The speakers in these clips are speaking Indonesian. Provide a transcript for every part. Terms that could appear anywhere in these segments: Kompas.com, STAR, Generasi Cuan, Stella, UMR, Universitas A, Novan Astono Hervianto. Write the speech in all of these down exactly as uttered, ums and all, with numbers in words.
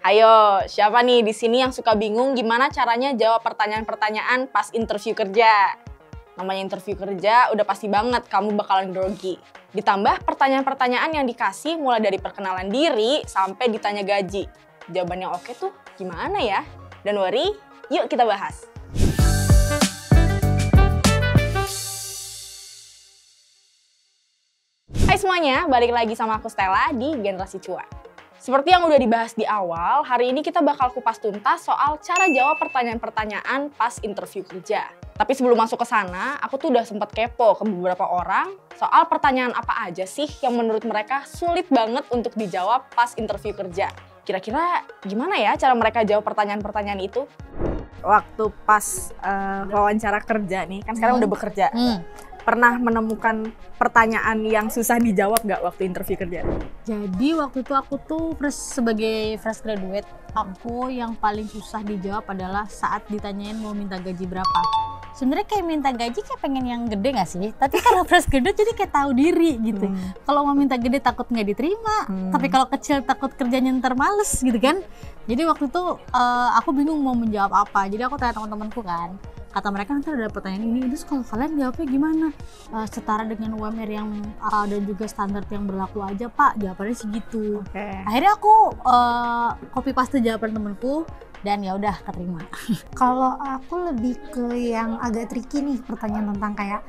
Ayo, siapa nih di sini yang suka bingung gimana caranya jawab pertanyaan-pertanyaan pas interview kerja? Namanya interview kerja, udah pasti banget kamu bakalan grogi. Ditambah pertanyaan-pertanyaan yang dikasih mulai dari perkenalan diri sampai ditanya gaji. Jawabannya oke tuh gimana ya? Don't worry, yuk kita bahas. Hai semuanya, balik lagi sama aku Stella di Generasi Cuan. Seperti yang udah dibahas di awal, hari ini kita bakal kupas tuntas soal cara jawab pertanyaan-pertanyaan pas interview kerja. Tapi sebelum masuk ke sana, aku tuh udah sempat kepo ke beberapa orang soal pertanyaan apa aja sih yang menurut mereka sulit banget untuk dijawab pas interview kerja. Kira-kira gimana ya cara mereka jawab pertanyaan-pertanyaan itu? Waktu pas uh, wawancara kerja nih, kan sekarang hmm. udah bekerja. Hmm. Pernah menemukan pertanyaan yang susah dijawab gak waktu interview kerja? Jadi waktu itu aku tuh fresh, sebagai fresh graduate, aku yang paling susah dijawab adalah saat ditanyain mau minta gaji berapa. Sebenarnya kayak minta gaji kayak pengen yang gede gak sih? Tapi karena fresh graduate jadi kayak tahu diri gitu. Hmm. Kalau mau minta gede takut nggak diterima, hmm. tapi kalau kecil takut kerjanya ntar males gitu kan. Jadi waktu itu uh, aku bingung mau menjawab apa, jadi aku tanya teman-temanku kan. Kata mereka nanti ada pertanyaan ini, terus kalau kalian jawabnya gimana? Uh, setara dengan U M R yang uh, dan juga standar yang berlaku aja pak, jawabannya segitu. Okay. Akhirnya aku uh, copy paste jawaban temenku dan ya udah keterima. Kalau aku lebih ke yang agak tricky nih, pertanyaan tentang kayak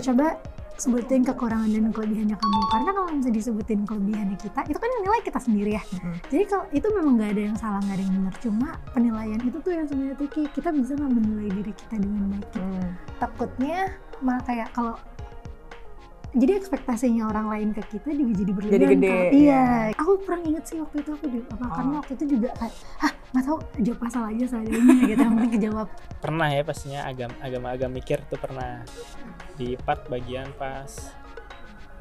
coba sebutin kekurangan dan kelebihannya kamu, karena kalau misalnya disebutin kelebihannya kita, itu kan yang nilai kita sendiri ya. Mm-hmm. Jadi kalau itu memang nggak ada yang salah, nggak ada yang benar, cuma penilaian itu tuh yang sebenarnya tricky, kita bisa nggak menilai diri kita dengan baik. Mm. Takutnya malah kayak kalau jadi ekspektasinya orang lain ke kita juga jadi berlebihan. Jadi gede. Kalau, iya. Yeah. Aku kurang inget sih waktu itu aku apa oh. karena waktu itu juga kayak hah nggak tahu jawab asal aja soalnya gitu yang penting kejawab. Pernah ya pastinya agak-agak mikir tuh pernah. Di part bagian pas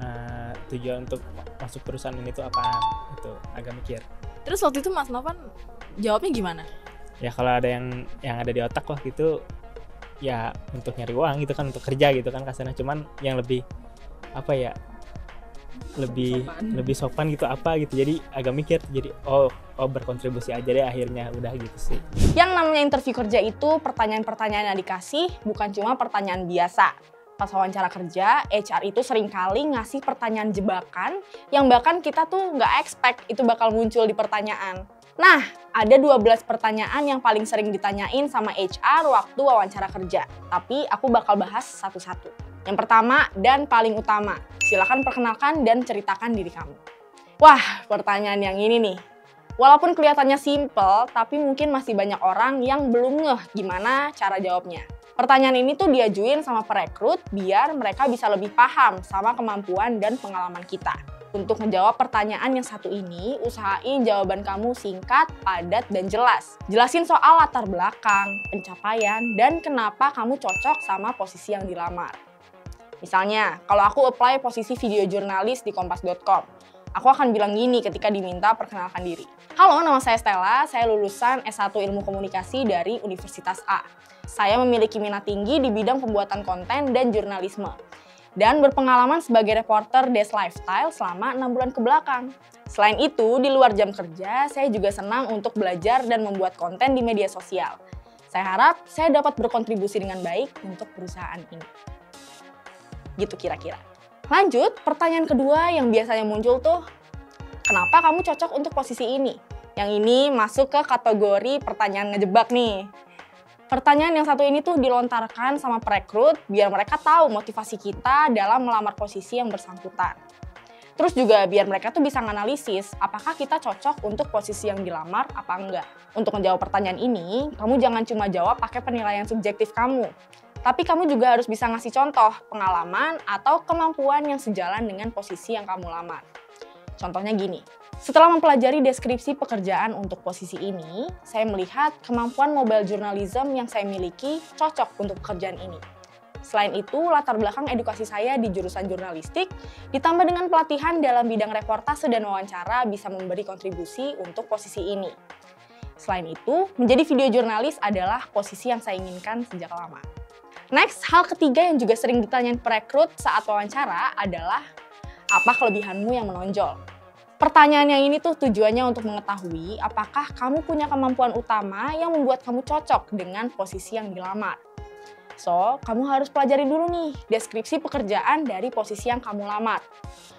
uh, tujuan untuk masuk perusahaan ini tuh apaan, itu agak mikir. Terus waktu itu Mas Novan jawabnya gimana? Ya kalau ada yang yang ada di otak lah gitu, ya untuk nyari uang gitu kan, untuk kerja gitu kan kasarnya. Cuman yang lebih apa ya, lebih sopan. lebih sopan gitu apa gitu. Jadi agak mikir, jadi oh oh berkontribusi aja deh akhirnya, udah gitu sih. Yang namanya interview kerja itu pertanyaan-pertanyaan yang dikasih bukan cuma pertanyaan biasa. Pas wawancara kerja, H R itu seringkali ngasih pertanyaan jebakan yang bahkan kita tuh nggak expect itu bakal muncul di pertanyaan. Nah, ada dua belas pertanyaan yang paling sering ditanyain sama H R waktu wawancara kerja. Tapi aku bakal bahas satu-satu. Yang pertama dan paling utama, silakan perkenalkan dan ceritakan diri kamu. Wah, pertanyaan yang ini nih. Walaupun kelihatannya simple, tapi mungkin masih banyak orang yang belum ngeh gimana cara jawabnya. Pertanyaan ini tuh diajuin sama perekrut biar mereka bisa lebih paham sama kemampuan dan pengalaman kita. Untuk menjawab pertanyaan yang satu ini, usahain jawaban kamu singkat, padat, dan jelas. Jelasin soal latar belakang, pencapaian, dan kenapa kamu cocok sama posisi yang dilamar. Misalnya, kalau aku apply posisi video jurnalis di Kompas dot com, aku akan bilang gini ketika diminta perkenalkan diri. Halo, nama saya Stella, saya lulusan S satu Ilmu Komunikasi dari Universitas A. Saya memiliki minat tinggi di bidang pembuatan konten dan jurnalisme dan berpengalaman sebagai reporter Desk Lifestyle selama enam bulan kebelakang. Selain itu, di luar jam kerja, saya juga senang untuk belajar dan membuat konten di media sosial. Saya harap saya dapat berkontribusi dengan baik untuk perusahaan ini. Gitu kira-kira. Lanjut, pertanyaan kedua yang biasanya muncul tuh, kenapa kamu cocok untuk posisi ini? Yang ini masuk ke kategori pertanyaan ngejebak nih. Pertanyaan yang satu ini tuh dilontarkan sama perekrut biar mereka tahu motivasi kita dalam melamar posisi yang bersangkutan. Terus juga biar mereka tuh bisa menganalisis apakah kita cocok untuk posisi yang dilamar apa enggak. Untuk menjawab pertanyaan ini, kamu jangan cuma jawab pakai penilaian subjektif kamu. Tapi kamu juga harus bisa ngasih contoh pengalaman atau kemampuan yang sejalan dengan posisi yang kamu lamar. Contohnya gini. Setelah mempelajari deskripsi pekerjaan untuk posisi ini, saya melihat kemampuan mobile journalism yang saya miliki cocok untuk pekerjaan ini. Selain itu, latar belakang edukasi saya di jurusan jurnalistik, ditambah dengan pelatihan dalam bidang reportase dan wawancara bisa memberi kontribusi untuk posisi ini. Selain itu, menjadi video jurnalis adalah posisi yang saya inginkan sejak lama. Next, hal ketiga yang juga sering ditanyain perekrut saat wawancara adalah apa kelebihanmu yang menonjol? Pertanyaan yang ini tuh tujuannya untuk mengetahui apakah kamu punya kemampuan utama yang membuat kamu cocok dengan posisi yang dilamar. So, kamu harus pelajari dulu nih deskripsi pekerjaan dari posisi yang kamu lamar.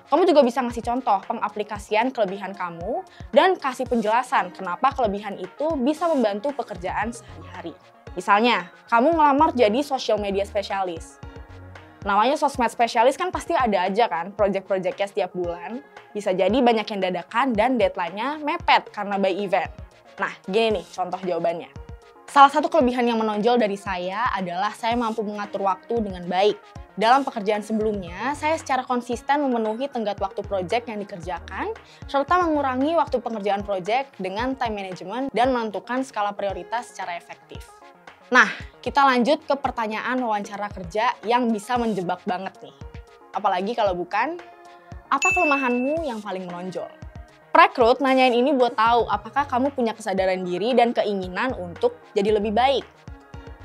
Kamu juga bisa ngasih contoh pengaplikasian kelebihan kamu dan kasih penjelasan kenapa kelebihan itu bisa membantu pekerjaan sehari-hari. Misalnya, kamu ngelamar jadi social media specialist. Namanya sosmed spesialis kan pasti ada aja kan project-projectnya setiap bulan. Bisa jadi banyak yang dadakan dan deadline-nya mepet karena by event. Nah, gini nih contoh jawabannya. Salah satu kelebihan yang menonjol dari saya adalah saya mampu mengatur waktu dengan baik. Dalam pekerjaan sebelumnya, saya secara konsisten memenuhi tenggat waktu project yang dikerjakan, serta mengurangi waktu pengerjaan project dengan time management dan menentukan skala prioritas secara efektif. Nah, kita lanjut ke pertanyaan wawancara kerja yang bisa menjebak banget nih. Apalagi kalau bukan, apa kelemahanmu yang paling menonjol? Perekrut nanyain ini buat tahu apakah kamu punya kesadaran diri dan keinginan untuk jadi lebih baik.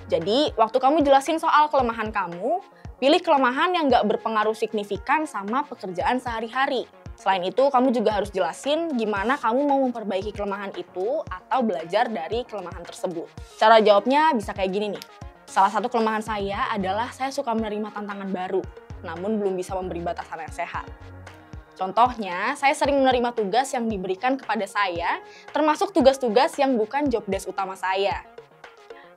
Jadi, waktu kamu jelasin soal kelemahan kamu, pilih kelemahan yang nggak berpengaruh signifikan sama pekerjaan sehari-hari. Selain itu, kamu juga harus jelasin gimana kamu mau memperbaiki kelemahan itu atau belajar dari kelemahan tersebut. Cara jawabnya bisa kayak gini nih. Salah satu kelemahan saya adalah saya suka menerima tantangan baru, namun belum bisa memberi batasan yang sehat. Contohnya, saya sering menerima tugas yang diberikan kepada saya, termasuk tugas-tugas yang bukan job desk utama saya.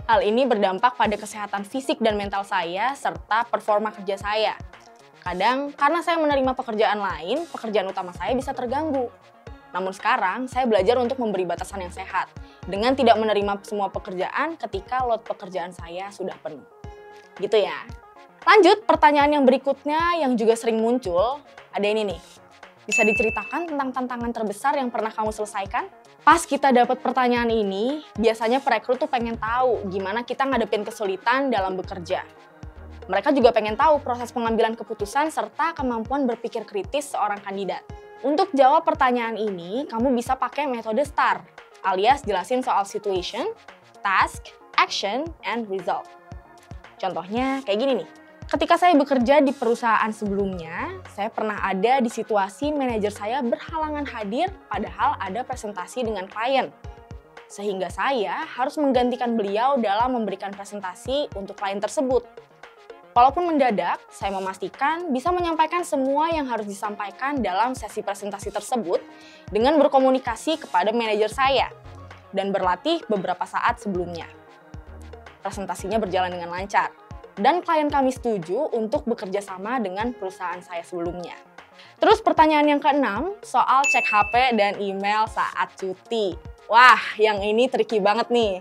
Hal ini berdampak pada kesehatan fisik dan mental saya, serta performa kerja saya. Kadang, karena saya menerima pekerjaan lain, pekerjaan utama saya bisa terganggu. Namun sekarang, saya belajar untuk memberi batasan yang sehat, dengan tidak menerima semua pekerjaan ketika load pekerjaan saya sudah penuh. Gitu ya. Lanjut, pertanyaan yang berikutnya yang juga sering muncul, ada ini nih. Bisa diceritakan tentang tantangan terbesar yang pernah kamu selesaikan? Pas kita dapat pertanyaan ini, biasanya perekrut tuh pengen tahu gimana kita ngadepin kesulitan dalam bekerja. Mereka juga pengen tahu proses pengambilan keputusan serta kemampuan berpikir kritis seorang kandidat. Untuk jawab pertanyaan ini, kamu bisa pakai metode STAR, alias jelasin soal situation, task, action, and result. Contohnya kayak gini nih. Ketika saya bekerja di perusahaan sebelumnya, saya pernah ada di situasi manajer saya berhalangan hadir padahal ada presentasi dengan klien. Sehingga saya harus menggantikan beliau dalam memberikan presentasi untuk klien tersebut. Walaupun mendadak, saya memastikan bisa menyampaikan semua yang harus disampaikan dalam sesi presentasi tersebut dengan berkomunikasi kepada manajer saya dan berlatih beberapa saat sebelumnya. Presentasinya berjalan dengan lancar dan klien kami setuju untuk bekerja sama dengan perusahaan saya sebelumnya. Terus pertanyaan yang keenam, soal cek H P dan email saat cuti. Wah, yang ini tricky banget nih.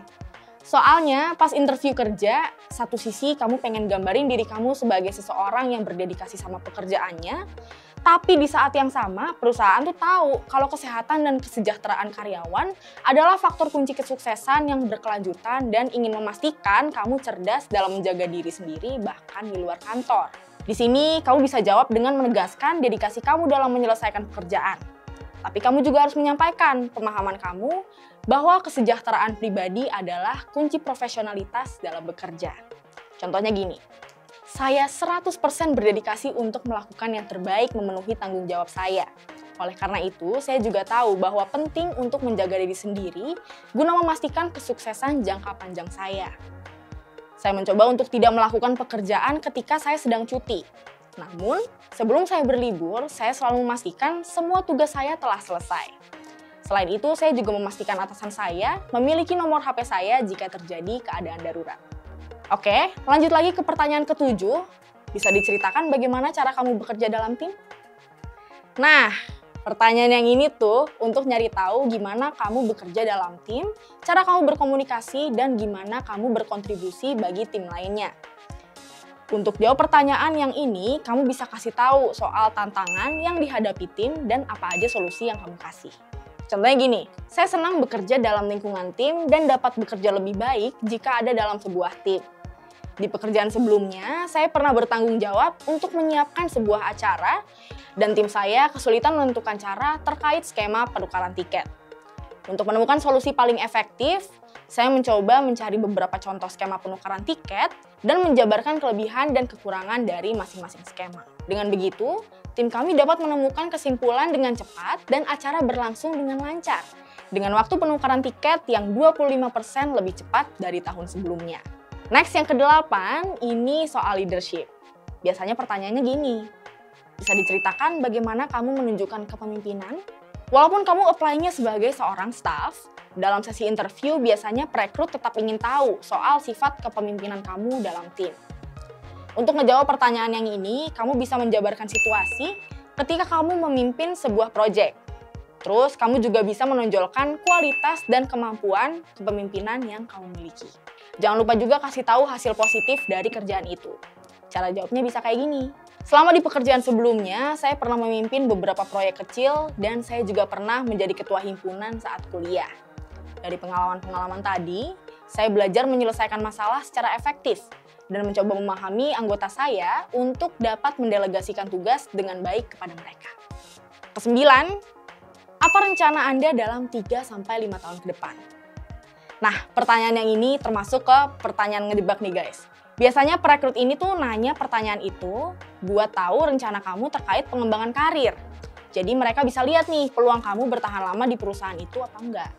Soalnya, pas interview kerja, satu sisi kamu pengen gambarin diri kamu sebagai seseorang yang berdedikasi sama pekerjaannya, tapi di saat yang sama, perusahaan tuh tahu kalau kesehatan dan kesejahteraan karyawan adalah faktor kunci kesuksesan yang berkelanjutan dan ingin memastikan kamu cerdas dalam menjaga diri sendiri bahkan di luar kantor. Di sini, kamu bisa jawab dengan menegaskan dedikasi kamu dalam menyelesaikan pekerjaan. Tapi kamu juga harus menyampaikan pemahaman kamu bahwa kesejahteraan pribadi adalah kunci profesionalitas dalam bekerja. Contohnya gini, saya seratus persen berdedikasi untuk melakukan yang terbaik memenuhi tanggung jawab saya. Oleh karena itu, saya juga tahu bahwa penting untuk menjaga diri sendiri guna memastikan kesuksesan jangka panjang saya. Saya mencoba untuk tidak melakukan pekerjaan ketika saya sedang cuti. Namun, sebelum saya berlibur, saya selalu memastikan semua tugas saya telah selesai. Selain itu, saya juga memastikan atasan saya memiliki nomor H P saya jika terjadi keadaan darurat. Oke, lanjut lagi ke pertanyaan ketujuh. Bisa diceritakan bagaimana cara kamu bekerja dalam tim? Nah, pertanyaan yang ini tuh untuk nyari tahu gimana kamu bekerja dalam tim, cara kamu berkomunikasi, dan gimana kamu berkontribusi bagi tim lainnya. Untuk jawab pertanyaan yang ini, kamu bisa kasih tahu soal tantangan yang dihadapi tim dan apa aja solusi yang kamu kasih. Contohnya gini, saya senang bekerja dalam lingkungan tim dan dapat bekerja lebih baik jika ada dalam sebuah tim. Di pekerjaan sebelumnya, saya pernah bertanggung jawab untuk menyiapkan sebuah acara dan tim saya kesulitan menentukan cara terkait skema penukaran tiket. Untuk menemukan solusi paling efektif, saya mencoba mencari beberapa contoh skema penukaran tiket dan menjabarkan kelebihan dan kekurangan dari masing-masing skema. Dengan begitu, tim kami dapat menemukan kesimpulan dengan cepat dan acara berlangsung dengan lancar, dengan waktu penukaran tiket yang dua puluh lima persen lebih cepat dari tahun sebelumnya. Next, yang kedelapan, ini soal leadership. Biasanya pertanyaannya gini, bisa diceritakan bagaimana kamu menunjukkan kepemimpinan? Walaupun kamu apply-nya sebagai seorang staff, dalam sesi interview biasanya perekrut tetap ingin tahu soal sifat kepemimpinan kamu dalam tim. Untuk ngejawab pertanyaan yang ini, kamu bisa menjabarkan situasi ketika kamu memimpin sebuah proyek. Terus kamu juga bisa menonjolkan kualitas dan kemampuan kepemimpinan yang kamu miliki. Jangan lupa juga kasih tahu hasil positif dari kerjaan itu. Cara jawabnya bisa kayak gini. Selama di pekerjaan sebelumnya, saya pernah memimpin beberapa proyek kecil dan saya juga pernah menjadi ketua himpunan saat kuliah. Dari pengalaman-pengalaman tadi, saya belajar menyelesaikan masalah secara efektif dan mencoba memahami anggota saya untuk dapat mendelegasikan tugas dengan baik kepada mereka. Kesembilan, apa rencana Anda dalam tiga sampai lima tahun ke depan? Nah, pertanyaan yang ini termasuk ke pertanyaan ngedebak nih guys. Biasanya perekrut ini tuh nanya pertanyaan itu buat tahu rencana kamu terkait pengembangan karir. Jadi mereka bisa lihat nih peluang kamu bertahan lama di perusahaan itu apa enggak.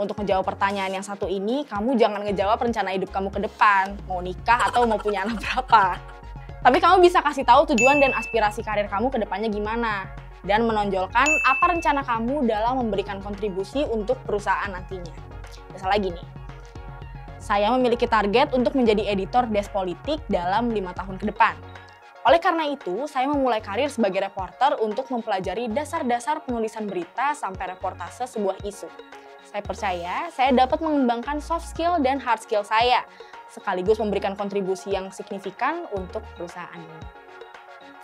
Untuk menjawab pertanyaan yang satu ini, kamu jangan ngejawab rencana hidup kamu ke depan, mau nikah atau mau punya anak berapa. Tapi kamu bisa kasih tahu tujuan dan aspirasi karir kamu ke depannya gimana. Dan menonjolkan apa rencana kamu dalam memberikan kontribusi untuk perusahaan nantinya. Misalnya gini, saya memiliki target untuk menjadi editor desk politik dalam lima tahun ke depan. Oleh karena itu, saya memulai karir sebagai reporter untuk mempelajari dasar-dasar penulisan berita sampai reportase sebuah isu. Saya percaya saya dapat mengembangkan soft skill dan hard skill saya, sekaligus memberikan kontribusi yang signifikan untuk perusahaan ini.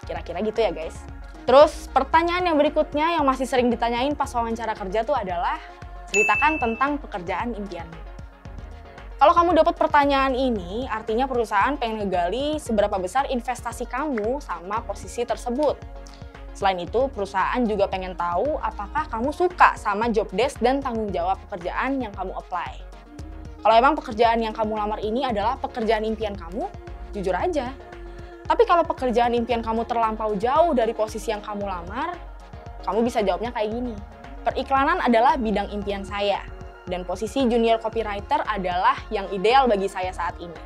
Kira-kira gitu ya guys. Terus pertanyaan yang berikutnya yang masih sering ditanyain pas wawancara kerja tuh adalah ceritakan tentang pekerjaan impianmu. Kalau kamu dapat pertanyaan ini, artinya perusahaan pengen ngegali seberapa besar investasi kamu sama posisi tersebut. Selain itu, perusahaan juga pengen tahu apakah kamu suka sama job desk dan tanggung jawab pekerjaan yang kamu apply. Kalau emang pekerjaan yang kamu lamar ini adalah pekerjaan impian kamu, jujur aja. Tapi kalau pekerjaan impian kamu terlampau jauh dari posisi yang kamu lamar, kamu bisa jawabnya kayak gini. Periklanan adalah bidang impian saya, dan posisi junior copywriter adalah yang ideal bagi saya saat ini.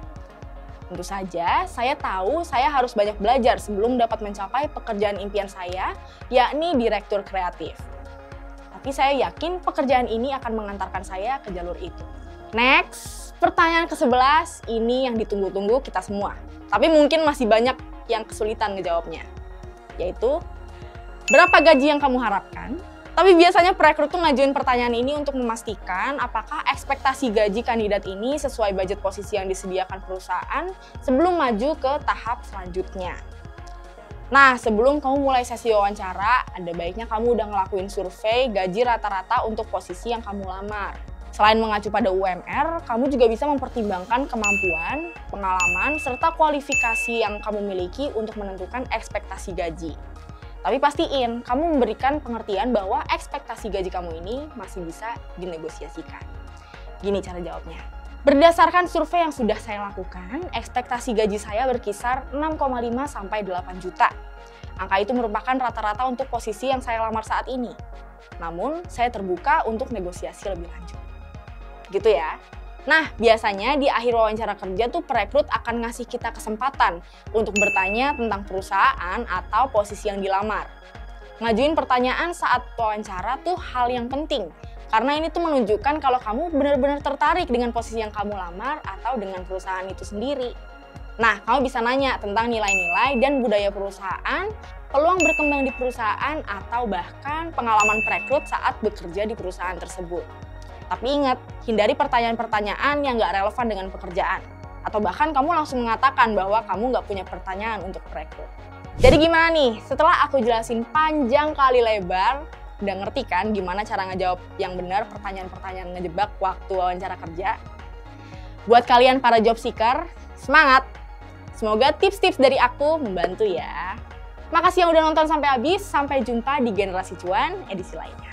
Tentu saja, saya tahu saya harus banyak belajar sebelum dapat mencapai pekerjaan impian saya, yakni direktur kreatif. Tapi saya yakin pekerjaan ini akan mengantarkan saya ke jalur itu. Next, pertanyaan ke sebelas, ini yang ditunggu-tunggu kita semua. Tapi mungkin masih banyak yang kesulitan ngejawabnya. Yaitu, berapa gaji yang kamu harapkan? Tapi biasanya perekrut tuh ngajuin pertanyaan ini untuk memastikan apakah ekspektasi gaji kandidat ini sesuai budget posisi yang disediakan perusahaan sebelum maju ke tahap selanjutnya. Nah, sebelum kamu mulai sesi wawancara, ada baiknya kamu udah ngelakuin survei gaji rata-rata untuk posisi yang kamu lamar. Selain mengacu pada U M R, kamu juga bisa mempertimbangkan kemampuan, pengalaman, serta kualifikasi yang kamu miliki untuk menentukan ekspektasi gaji. Tapi pastiin, kamu memberikan pengertian bahwa ekspektasi gaji kamu ini masih bisa dinegosiasikan. Gini cara jawabnya. Berdasarkan survei yang sudah saya lakukan, ekspektasi gaji saya berkisar enam koma lima sampai delapan juta. Angka itu merupakan rata-rata untuk posisi yang saya lamar saat ini. Namun, saya terbuka untuk negosiasi lebih lanjut. Gitu ya. Nah, biasanya di akhir wawancara kerja tuh perekrut akan ngasih kita kesempatan untuk bertanya tentang perusahaan atau posisi yang dilamar. Ngajuin pertanyaan saat wawancara tuh hal yang penting, karena ini tuh menunjukkan kalau kamu benar-benar tertarik dengan posisi yang kamu lamar atau dengan perusahaan itu sendiri. Nah, kamu bisa nanya tentang nilai-nilai dan budaya perusahaan, peluang berkembang di perusahaan, atau bahkan pengalaman perekrut saat bekerja di perusahaan tersebut. Tapi ingat, hindari pertanyaan-pertanyaan yang nggak relevan dengan pekerjaan. Atau bahkan kamu langsung mengatakan bahwa kamu nggak punya pertanyaan untuk perekrut. Jadi gimana nih? Setelah aku jelasin panjang kali lebar, udah ngerti kan gimana cara ngejawab yang benar pertanyaan-pertanyaan ngejebak waktu wawancara kerja? Buat kalian para job seeker, semangat! Semoga tips-tips dari aku membantu ya. Makasih yang udah nonton sampai habis, sampai jumpa di Generasi Cuan edisi lainnya.